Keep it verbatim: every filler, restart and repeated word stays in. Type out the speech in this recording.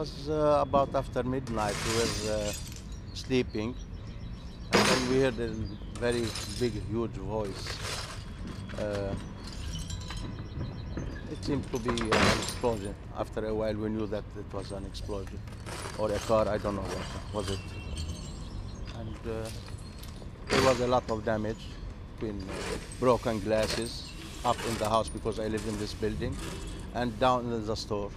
was uh, about after midnight. We were uh, sleeping, and then we heard a very big, huge voice. Uh, it seemed to be an explosion. After a while, we knew that it was an explosion or a car. I don't know what was it. And uh, there was a lot of damage, between broken glasses up in the house because I live in this building, and down in the store.